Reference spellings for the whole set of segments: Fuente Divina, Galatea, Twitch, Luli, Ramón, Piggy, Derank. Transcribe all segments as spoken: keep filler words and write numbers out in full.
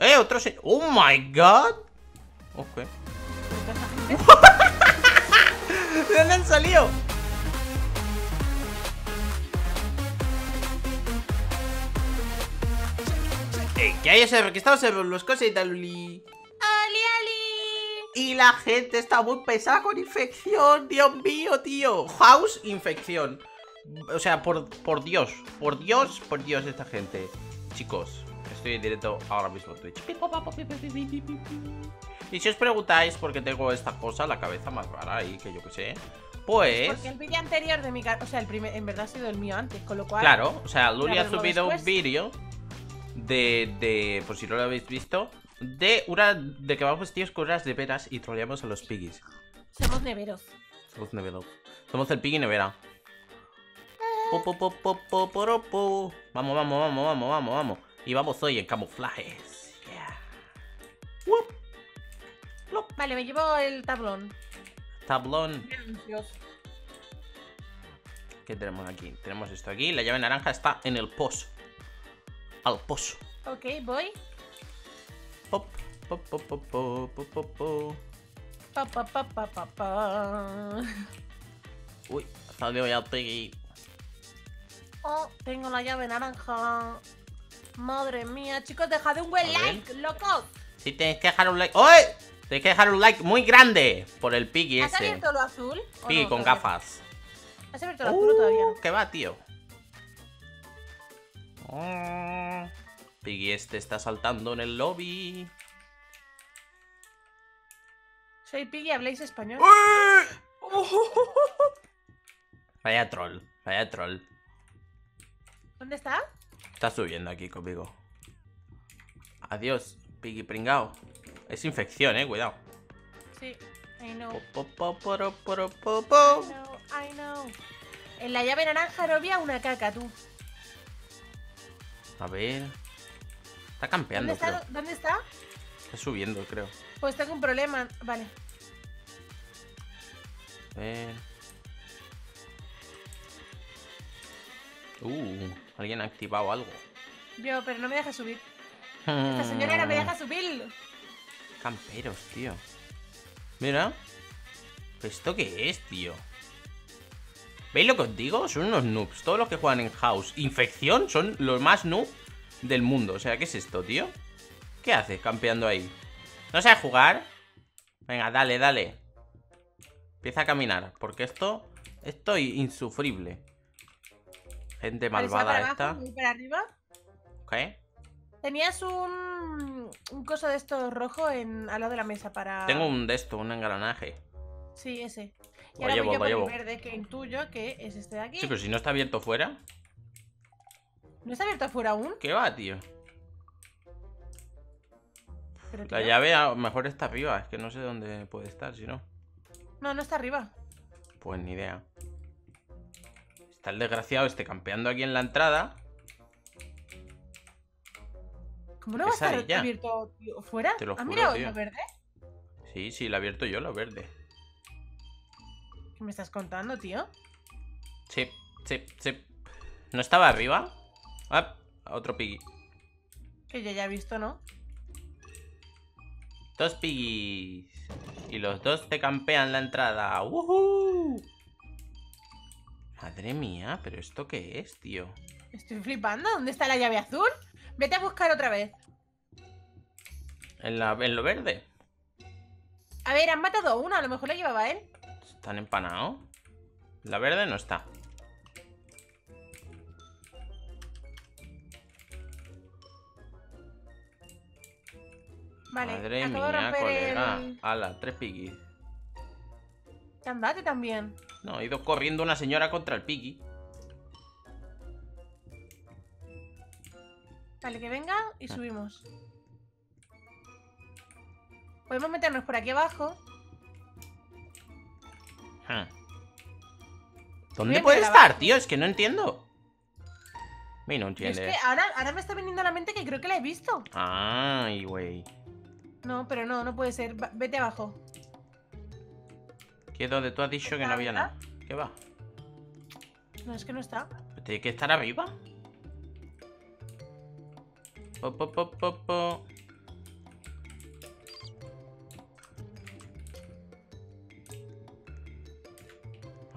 Eh, otro se... Oh my god. Ok. ¿De dónde han salido? Eh, que hay ese requistado, se los cosas y tal, Luli. Y la gente está muy pesada con infección. Dios mío, tío. House, infección. O sea, por, por Dios. Por Dios, por Dios esta gente. Chicos, estoy en directo ahora mismo en Twitch. Y si os preguntáis por qué tengo esta cosa, la cabeza más rara ahí, que yo que sé, pues... Porque el vídeo anterior de mi canal, o sea, el primer, en verdad ha sido el mío antes, con lo cual... Claro, o sea, Luli ha subido un vídeo de, de... por si no lo habéis visto... De una de que vamos tíos con unas neveras y troleamos a los piggies. Somos neveros. Somos neveros. Somos el piggy nevera. Po, po, po, po, po, po, po. Vamos, vamos, vamos, vamos, vamos, vamos. Y vamos hoy en camuflajes. Yeah. Vale, me llevo el tablón. Tablón. Dios. ¿Qué tenemos aquí? Tenemos esto aquí. La llave naranja está en el pozo. Al pozo. Ok, voy. Pop, pop, pop, pop, pop, pop, pop, pop. Pa, pa, pa, pa, pa, pa. Uy, salió ya Piggy. Oh, tengo la llave naranja. Madre mía, chicos, dejad un buen like, locos. Sí, tenéis que dejar un like. ¡Uy! Tenéis que dejar un like muy grande por el Piggy ese. ¿Has abierto lo azul? Piggy no, con todavía. Gafas. ¿Has abierto lo uh, azul todavía? ¿Qué va, tío? Oh. Piggy este está saltando en el lobby. Soy Piggy, habláis español. Vaya troll, vaya troll. ¿Dónde está? Está subiendo aquí conmigo. Adiós, Piggy pringao. Es infección, eh, cuidado. Sí, I know. Po, po, po, po, po, po, po. I know, I know. En la llave naranja no había una caca, tú. A ver... Está campeando, ¿Dónde está? Creo. ¿Dónde está? Está subiendo, creo. Pues tengo un problema. Vale. A ver... Uh, alguien ha activado algo. Yo, pero no me deja subir. Esta señora no me deja subir. Camperos, tío. Mira. ¿Esto qué es, tío? ¿Veis lo que os digo? Son unos noobs. Todos los que juegan en house. Infección son los más noob del mundo. O sea, ¿qué es esto, tío? ¿Qué haces campeando ahí? ¿No sabes jugar? Venga, dale, dale. Empieza a caminar. Porque esto... Esto es insufrible. Gente malvada esta. ¿Para arriba? ¿Qué? Tenías un... Un coso de estos rojo en... al lado de la mesa para... Tengo un de esto, un engranaje. Sí, ese. Y lo ahora llevo, voy yo lo por llevo. El verde que intuyo que es este de aquí. Sí, pero si no está abierto fuera. ¿No está abierto fuera aún? ¿Qué va, tío? Pero, tío, la llave a lo mejor está arriba. Es que no sé dónde puede estar, si no. No, no está arriba. Pues ni idea. Está el desgraciado este campeando aquí en la entrada. ¿Cómo no va a estar ya abierto, tío, fuera? Te lo juro, ¿has mirado lo verde? Sí, sí, lo he abierto yo, lo verde. ¿Qué me estás contando, tío? Sí, sí, sí. ¿No estaba arriba? Ah, otro Piggy. Que ya ya he visto, ¿no? Dos Piggies. Y los dos te campean la entrada. ¡Wuhu! Madre mía, ¿pero esto qué es, tío? Estoy flipando. ¿Dónde está la llave azul? Vete a buscar otra vez. En, la, en lo verde. A ver, han matado a una. A lo mejor la llevaba él. Están empanados. La verde no está. Vale, madre mía, colega. El... Ala, tres Piggy. Andate también. No, he ido corriendo una señora contra el Piggy. Vale, que venga y subimos. Podemos meternos por aquí abajo. ¿Dónde puede estar, tío? Es que no entiendo. Me no entiendes. Es que ahora, ahora me está viniendo a la mente que creo que la he visto. Ay, güey. No, pero no, no puede ser. Va, vete abajo. Que es donde tú has dicho que no había nada. ¿Qué va? No, es que no está. Tiene que estar arriba. Po, po, po, po, po.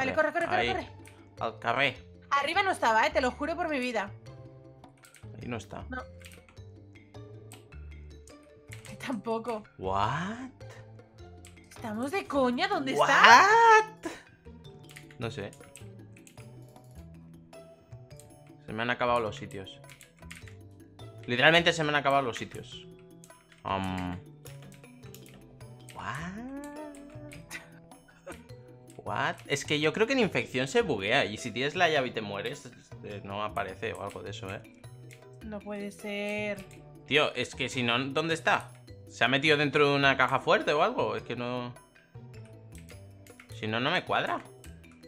Vale, corre, corre, corre, corre. Al carré. Arriba no estaba, eh, te lo juro por mi vida. Ahí no está. No. Tampoco. ¿What? ¿Estamos de coña? ¿Dónde What? está? No sé. Se me han acabado los sitios. Literalmente se me han acabado los sitios. Um... What? What? Es que yo creo que en infección se buguea. Y si tienes la llave y te mueres, no aparece o algo de eso, ¿eh? No puede ser. Tío, es que si no, ¿dónde está? ¿Se ha metido dentro de una caja fuerte o algo? Es que no... Si no, no me cuadra.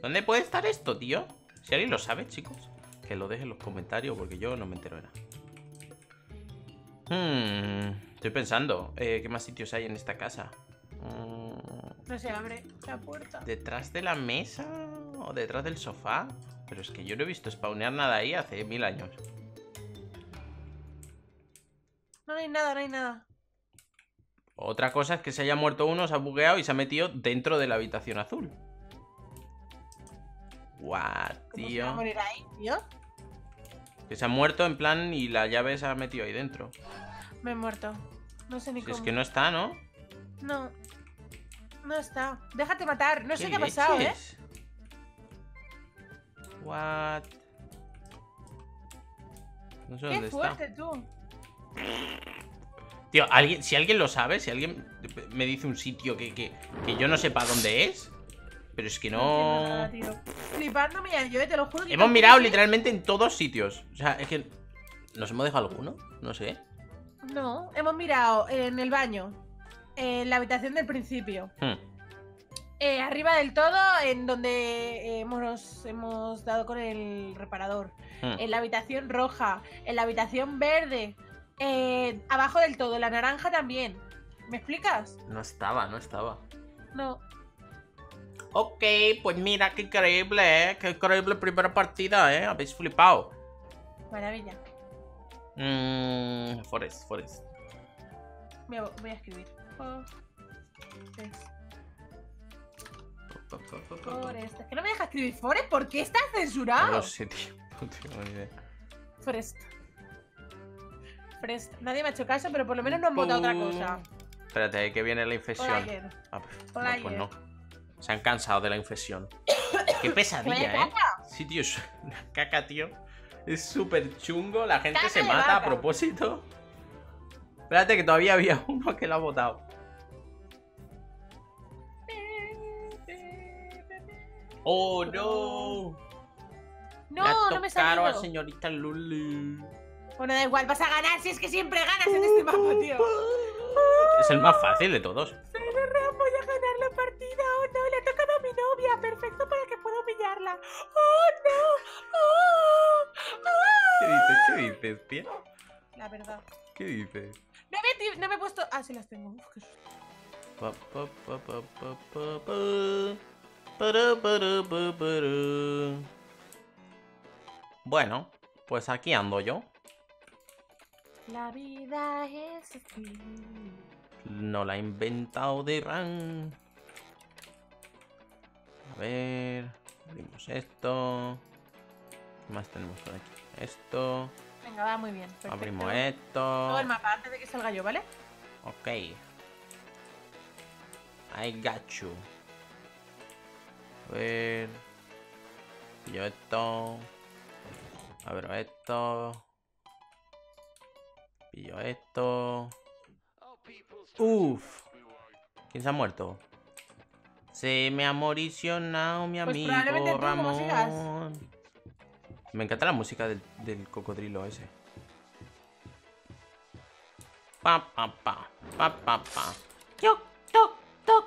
¿Dónde puede estar esto, tío? Si alguien lo sabe, chicos, que lo deje en los comentarios, porque yo no me entero de nada. Hmm, estoy pensando, eh, ¿qué más sitios hay en esta casa? Mm... No se abre la puerta. ¿Detrás de la mesa? ¿O detrás del sofá? Pero es que yo no he visto spawnear nada ahí hace mil años. No hay nada, no hay nada. Otra cosa es que se haya muerto uno, se ha bugueado y se ha metido dentro de la habitación azul. Guau, tío. ¿Se va a morir ahí, tío? Que se ha muerto en plan y la llave se ha metido ahí dentro. Me he muerto. No sé ni si cómo. Es que no está, ¿no? No. No está. Déjate matar. No sé qué ha pasado, ¿eh? What? No sé dónde está. Qué fuerte, tú. Tío, alguien, si alguien lo sabe, si alguien me dice un sitio que, que, que yo no sepa dónde es. Pero es que no... no nada, tío. Flipándome ya yo, te lo juro que... Hemos mirado que... literalmente en todos sitios. O sea, es que... ¿Nos hemos dejado alguno? No sé. No, hemos mirado en el baño, en la habitación del principio, hmm. eh, arriba del todo, en donde hemos, hemos dado con el reparador, hmm. en la habitación roja, en la habitación verde... Eh, abajo del todo, la naranja también. ¿Me explicas? No estaba, no estaba. No. Ok, pues mira, qué increíble, ¿eh? Qué increíble primera partida, ¿eh? Habéis flipado. Maravilla. Mmm. Forest, Forest. Voy a, voy a escribir. Forest. Forest. ¿Es que no me deja escribir Forest? ¿Por qué está censurado? No sé, tío. No tengo ni idea. Forest. Nadie me ha hecho caso, pero por lo menos no han votado otra cosa. Espérate, que viene la infección. Ah, pues, no, pues no. Se han cansado de la infección. Qué pesadilla, ¿eh? Sí, tío, la caca, tío. Es súper chungo, la gente se mata a propósito. Espérate, que todavía había uno que lo ha votado. Oh, no. No, no me salió. A señorita Luli. Bueno, da igual, vas a ganar, si es que siempre ganas en este mapa, tío. Es el más fácil de todos. Solo Ramón, voy a ganar la partida. Oh no, le ha tocado a mi novia. Perfecto para que pueda humillarla. Oh no. Oh, oh. ¿Qué dices? ¿Qué dices, tía? La verdad. ¿Qué dices? No me, no me he puesto... Ah, sí las tengo. Uf, qué susto. Pa, pa, pa, pa, pa, pa, pa. Para, para, para, para. Bueno, pues aquí ando yo. La vida es así. No la ha inventado Derank. A ver, abrimos esto. ¿Qué más tenemos por aquí? Esto. Venga, va muy bien. Perfecto. Abrimos esto. Todo el mapa antes de que salga yo, ¿vale? Ok. I got you. A ver. Yo esto. Abro esto. Pillo esto. Uff. ¿Quién se ha muerto? Se me ha moricionado mi amigo pues Ramón. Me encanta la música del, del cocodrilo ese. Pa pa pa. Pa pa pa. Toc toc toc.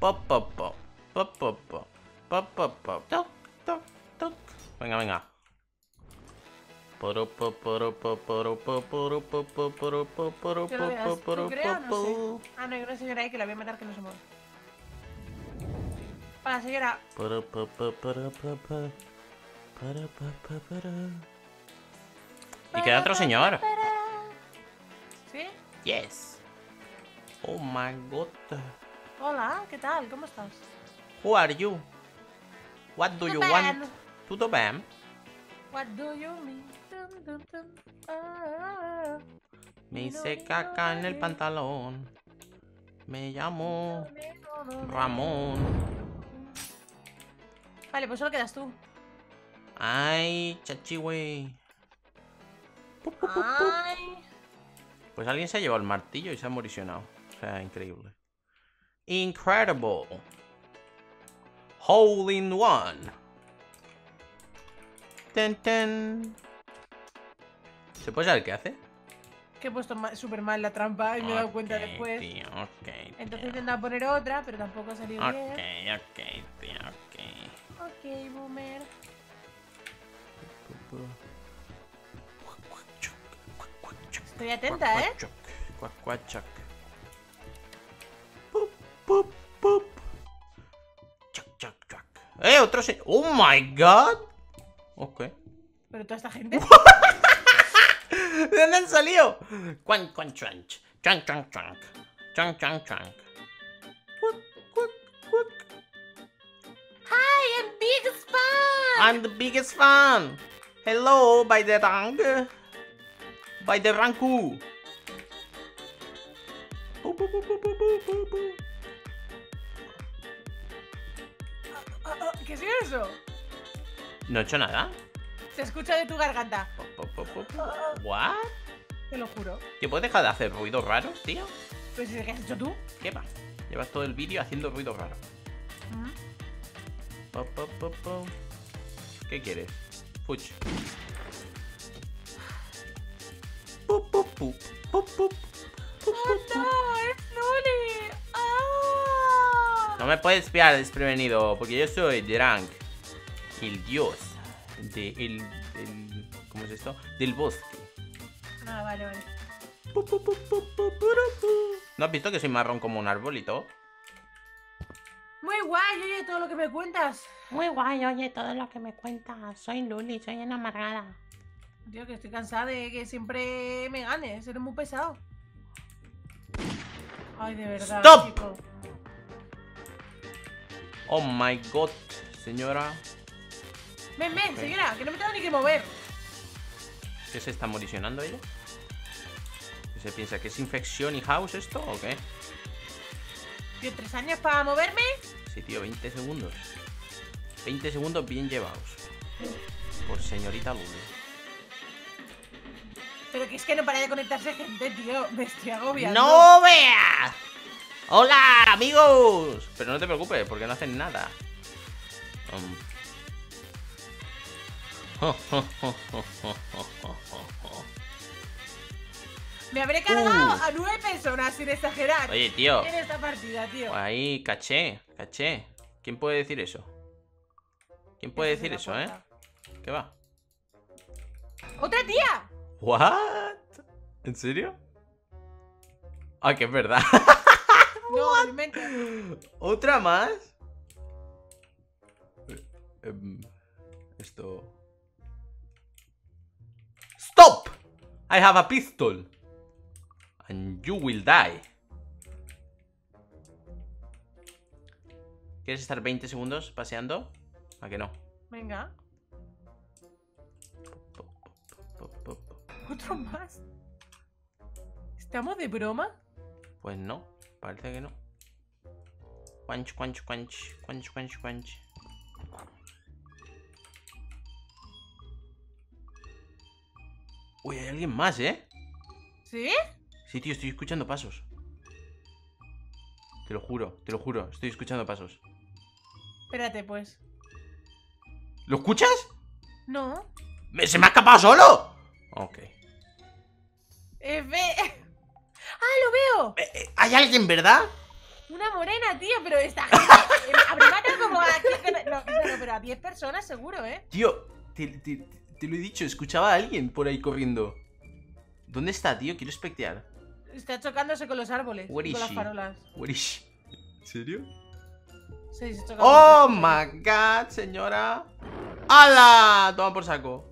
Pop pop pop. Pop pop pop. Pop pop pop. Toc toc toc. Venga, venga. Poro, poro, poro, poro, poro, poro, poro, poro. Ah, no, hay una señora ahí que la voy a matar que no se mueve. Hola, señora. Y queda otro señor. ¿Sí? Yes. Oh my god. Hola, ¿qué tal? ¿Cómo estás? Who are you? What do you want? Tutto bam. What do you mean? Dum, dum, dum. Ah, me hice caca en el pantalón. Me llamo Ramón. Vale, pues solo quedas tú. Ay, chachi, güey. Pues alguien se ha llevado el martillo y se ha moricionado. O sea, increíble. Incredible. Hole in one. Ten, ten. ¿Se puede saber qué hace? Que he puesto súper mal la trampa y me he dado cuenta después. Tío, okay, tío. Entonces he intentado poner otra, pero tampoco ha salido bien. Ok, ok, tío, ok. Ok, boomer. Estoy atenta, ¿eh? Cuacuachac. Pup, pup, pup. Chac, chac, chac. ¡Eh, otro se... ¡Oh, my God! Ok. Pero toda esta gente... ¿De dónde han salido? Cuan, cuan, chanch. Chan, chan, chan. Chan, chan, chan. Cuac, cuac, cuac. Hi, I'm biggest fan. I'm the biggest fan. Hello, by the rank. By the ranku. ¿Qué es eso? No he hecho nada. Se escucha de tu garganta. Po, po, po, po. ¿What? Te lo juro. ¿Te puedes dejar de hacer ruidos raros, tío? Pues si ¿qué has hecho tú? ¿Qué va? Llevas todo el vídeo haciendo ruidos raros. ¿Mm? Po, po, po, po. ¿Qué quieres? Fuch. Pup, pup, pup, pup, pup, pup, oh, pup, no, es Luli. Oh. No me puedes pillar desprevenido, porque yo soy Derank, el dios de el, el, ¿cómo es esto? Del bosque. Ah, vale, vale. Pup, pup, pup, pup, pup, pup. ¿No has visto que soy marrón como un árbol y todo? Muy guay, oye, todo lo que me cuentas. Muy guay, oye, todo lo que me cuentas. Soy Luli, soy una amargada. Tío, que estoy cansada de que siempre me ganes. Eres muy pesado. Ay, de verdad, ¡stop! Chico. Oh my God, señora. Ven, ven, señora, que no me tengo ni que mover. ¿Qué se está moricionando ella? ¿Qué se piensa? ¿Que es infección y house esto o qué? Tío, ¿tres años para moverme? Sí, tío, veinte segundos. veinte segundos bien llevados. Por señorita Luli. Pero que es que no para de conectarse gente, tío. Me estoy agobiando. ¡No veas! ¡Hola, amigos! Pero no te preocupes, porque no hacen nada. Um. Me habré cargado uh. a nueve personas, sin exagerar. Oye, tío. En esta partida, tío. Ahí, caché, caché. ¿Quién puede decir eso? ¿Quién puede decir eso, eh? ¿Qué va? ¡Otra tía! ¿What? ¿En serio? Ah, que es verdad. No, invento. ¿Otra más? Um, esto... ¡Stop! I have a pistol. And you will die. ¿Quieres estar veinte segundos paseando? ¿A que no? Venga. ¿Otro más? ¿Estamos de broma? Pues no, parece que no. Cuanch, cuanch, cuanch, cuanch, cuanch, cuanch. Uy, hay alguien más, ¿eh? ¿Sí? Sí, tío, estoy escuchando pasos. Te lo juro, te lo juro, estoy escuchando pasos. Espérate, pues. ¿Lo escuchas? No. ¡Me, se me ha escapado solo! Ok. Eh, ve... ¡Ah, lo veo! Eh, eh, ¿Hay alguien, verdad? Una morena, tío, pero esta gente... Habré matado como a... No, pero, pero a diez personas seguro, ¿eh? Tío, te, te, te lo he dicho, escuchaba a alguien por ahí corriendo. ¿Dónde está, tío? Quiero espectear. Está chocándose con los árboles, con las farolas. Where is she? ¿En serio? Sí, se choca. ¡Oh, my God, señora! ¡Hala! Toma por saco.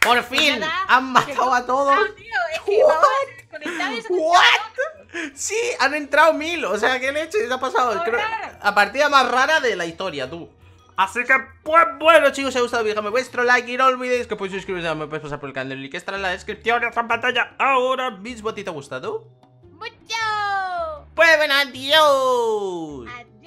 ¡Por fin! Nada, ¡han matado a todos! No, tío, es que ¿what? Vamos a ¿what? Sí, han entrado mil. O sea, ¿qué leche? ¿Qué ha pasado? Creo... la partida más rara de la historia, tú. Así que, pues bueno, chicos, si os ha gustado el vídeo, me vuestro like y no olvidéis que podéis suscribiros, me podéis pasar por el canal, el link está en la descripción y está en pantalla ahora mismo. ¿A ti te ha gustado? ¡Mucho! Pues bueno, adiós. Adiós.